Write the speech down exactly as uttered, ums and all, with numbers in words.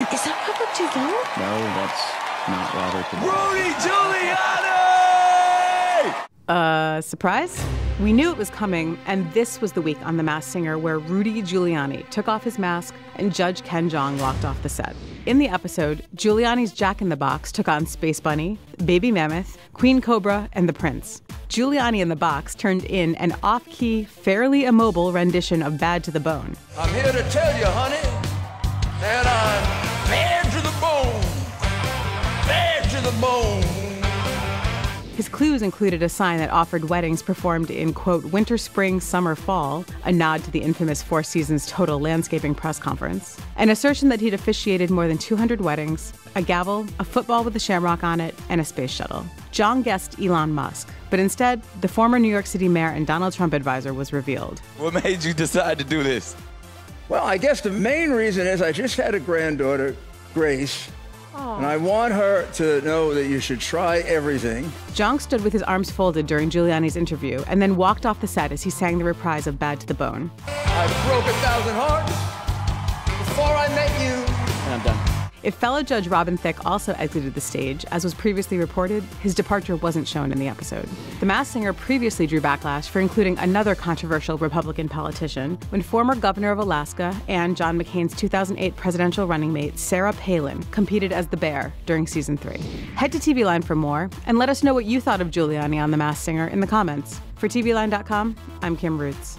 Is that Robert Duvall? No, that's not Robert Duvall. Rudy Giuliani! Uh, surprise? We knew it was coming, and this was the week on The Masked Singer where Rudy Giuliani took off his mask and Judge Ken Jeong walked off the set. In the episode, Giuliani's Jack in the Box took on Space Bunny, Baby Mammoth, Queen Cobra, and The Prince. Giuliani in the Box turned in an off-key, fairly immobile rendition of Bad to the Bone. I'm here to tell you, honey, that I'm bad to the bone, bad to the bone. His clues included a sign that offered weddings performed in, quote, winter, spring, summer, fall, a nod to the infamous Four Seasons Total Landscaping press conference, an assertion that he'd officiated more than two hundred weddings, a gavel, a football with a shamrock on it, and a space shuttle. Jeong guessed Elon Musk, but instead, the former New York City mayor and Donald Trump advisor was revealed. What made you decide to do this? Well, I guess the main reason is I just had a granddaughter, Grace, aww, and I want her to know that you should try everything. Jeong stood with his arms folded during Giuliani's interview and then walked off the set as he sang the reprise of Bad to the Bone. I broke a thousand hearts before I met you. And I'm done. If fellow judge Robin Thicke also exited the stage, as was previously reported, his departure wasn't shown in the episode. The Masked Singer previously drew backlash for including another controversial Republican politician when former governor of Alaska and John McCain's two thousand eight presidential running mate, Sarah Palin, competed as the bear during season three. Head to T V Line for more, and let us know what you thought of Giuliani on The Masked Singer in the comments. For T V Line dot com, I'm Kim Roots.